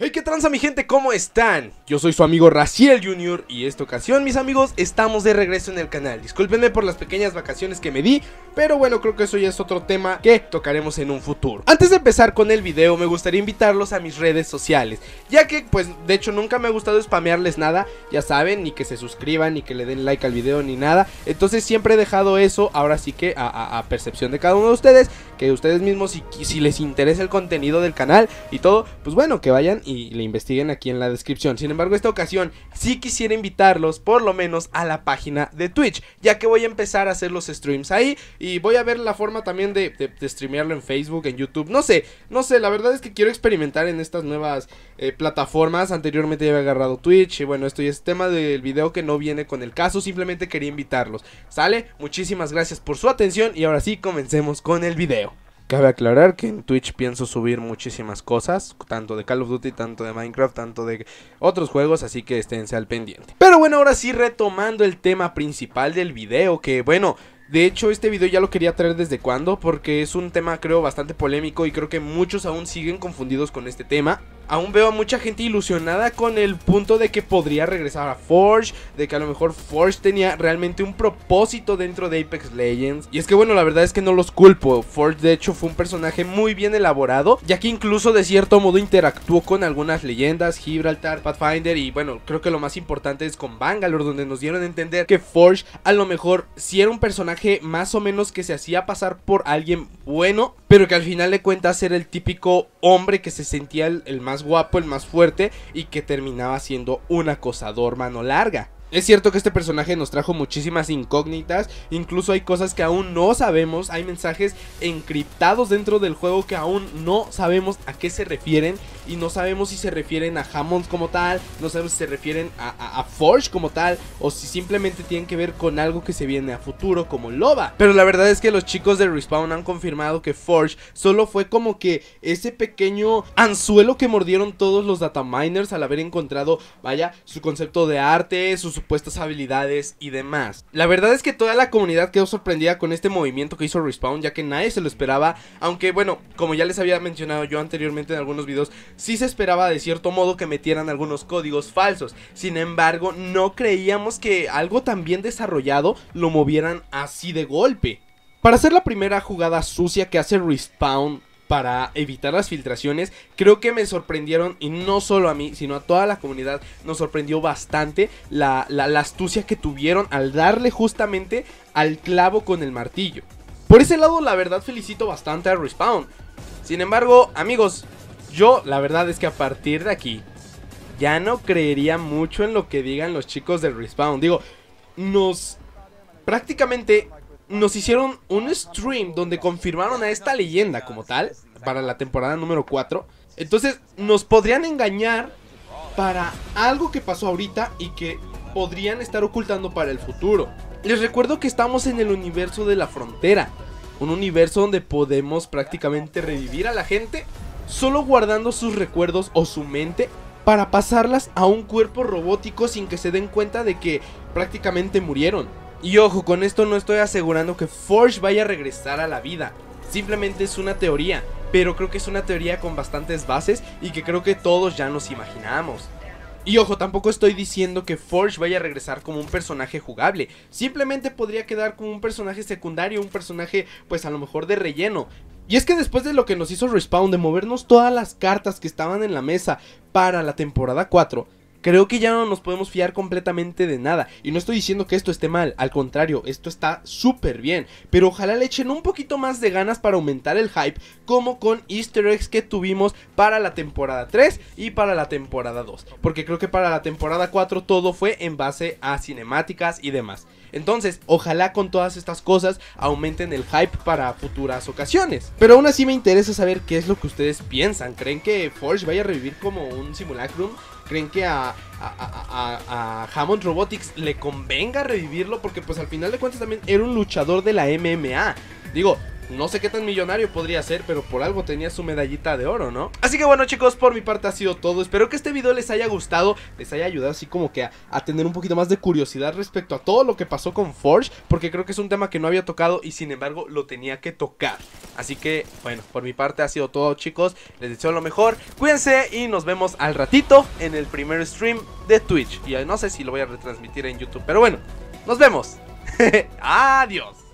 Hey, qué tranza mi gente, ¿cómo están? Yo soy su amigo Raciel Jr. y esta ocasión, mis amigos, estamos de regreso en el canal. Discúlpenme por las pequeñas vacaciones que me di, pero bueno, creo que eso ya es otro tema que tocaremos en un futuro. Antes de empezar con el video, me gustaría invitarlos a mis redes sociales, ya que, pues, de hecho nunca me ha gustado spamearles nada, ya saben, ni que se suscriban, ni que le den like al video, ni nada. Entonces siempre he dejado eso, ahora sí que a percepción de cada uno de ustedes, que ustedes mismos, si les interesa el contenido del canal y todo, pues bueno, que vayan y le investiguen aquí en la descripción. Sin embargo, esta ocasión sí quisiera invitarlos por lo menos a la página de Twitch, ya que voy a empezar a hacer los streams ahí y voy a ver la forma también de streamearlo en Facebook, en YouTube. No sé, la verdad es que quiero experimentar en estas nuevas plataformas. Anteriormente ya había agarrado Twitch y bueno, esto ya es tema del video que no viene con el caso, simplemente quería invitarlos. ¿Sale? Muchísimas gracias por su atención y ahora sí comencemos con el video. Cabe aclarar que en Twitch pienso subir muchísimas cosas, tanto de Call of Duty, tanto de Minecraft, tanto de otros juegos, así que esténse al pendiente. Pero bueno, ahora sí, retomando el tema principal del video, que bueno, de hecho este video ya lo quería traer desde cuando, porque es un tema creo bastante polémico y creo que muchos aún siguen confundidos con este tema. Aún veo a mucha gente ilusionada con el punto de que podría regresar a Forge, de que a lo mejor Forge tenía realmente un propósito dentro de Apex Legends. Y es que bueno, la verdad es que no los culpo. Forge de hecho fue un personaje muy bien elaborado, ya que incluso de cierto modo interactuó con algunas leyendas, Gibraltar, Pathfinder y bueno, creo que lo más importante es con Bangalore, donde nos dieron a entender que Forge a lo mejor sí era un personaje más o menos que se hacía pasar por alguien bueno, pero que al final de cuentas era el típico hombre que se sentía el más guapo, el más fuerte y que terminaba siendo un acosador mano larga. Es cierto que este personaje nos trajo muchísimas incógnitas, incluso hay cosas que aún no sabemos, hay mensajes encriptados dentro del juego que aún no sabemos a qué se refieren y no sabemos si se refieren a Hammond como tal, no sabemos si se refieren a Forge como tal o si simplemente tienen que ver con algo que se viene a futuro como Loba. Pero la verdad es que los chicos de Respawn han confirmado que Forge solo fue como que ese pequeño anzuelo que mordieron todos los dataminers al haber encontrado, vaya, su concepto de arte, sus supuestas habilidades y demás. La verdad es que toda la comunidad quedó sorprendida con este movimiento que hizo Respawn, ya que nadie se lo esperaba, aunque bueno, como ya les había mencionado yo anteriormente en algunos videos, sí se esperaba de cierto modo que metieran algunos códigos falsos. Sin embargo, no creíamos que algo tan bien desarrollado lo movieran así de golpe. Para hacer la primera jugada sucia que hace Respawn para evitar las filtraciones, creo que me sorprendieron, y no solo a mí, sino a toda la comunidad, nos sorprendió bastante la astucia que tuvieron al darle justamente al clavo con el martillo. Por ese lado, la verdad, felicito bastante a Respawn. Sin embargo, amigos, yo la verdad es que a partir de aquí ya no creería mucho en lo que digan los chicos de Respawn. Digo, prácticamente nos hicieron un stream donde confirmaron a esta leyenda como tal para la temporada número 4. Entonces nos podrían engañar para algo que pasó ahorita y que podrían estar ocultando para el futuro. Les recuerdo que estamos en el universo de la frontera, un universo donde podemos prácticamente revivir a la gente solo guardando sus recuerdos o su mente para pasarlas a un cuerpo robótico sin que se den cuenta de que prácticamente murieron. Y ojo, con esto no estoy asegurando que Forge vaya a regresar a la vida, simplemente es una teoría, pero creo que es una teoría con bastantes bases y que creo que todos ya nos imaginamos. Y ojo, tampoco estoy diciendo que Forge vaya a regresar como un personaje jugable, simplemente podría quedar como un personaje secundario, un personaje pues a lo mejor de relleno. Y es que después de lo que nos hizo Respawn de movernos todas las cartas que estaban en la mesa para la temporada 4, creo que ya no nos podemos fiar completamente de nada. Y no estoy diciendo que esto esté mal, al contrario, esto está súper bien, pero ojalá le echen un poquito más de ganas para aumentar el hype, como con easter eggs que tuvimos para la temporada 3 y para la temporada 2, porque creo que para la temporada 4 todo fue en base a cinemáticas y demás. Entonces, ojalá con todas estas cosas aumenten el hype para futuras ocasiones. Pero aún así me interesa saber qué es lo que ustedes piensan. ¿Creen que Forge vaya a revivir como un simulacrum? ¿Creen que a Hammond Robotics le convenga revivirlo? Porque pues al final de cuentas también era un luchador de la MMA. Digo, No sé qué tan millonario podría ser, pero por algo tenía su medallita de oro, ¿no? Así que bueno, chicos, por mi parte ha sido todo. Espero que este video les haya gustado, les haya ayudado así como que a tener un poquito más de curiosidad respecto a todo lo que pasó con Forge, porque creo que es un tema que no había tocado y sin embargo lo tenía que tocar. Así que bueno, por mi parte ha sido todo, chicos. Les deseo lo mejor, cuídense y nos vemos al ratito en el primer stream de Twitch. Y no sé si lo voy a retransmitir en YouTube, pero bueno, nos vemos. Adiós.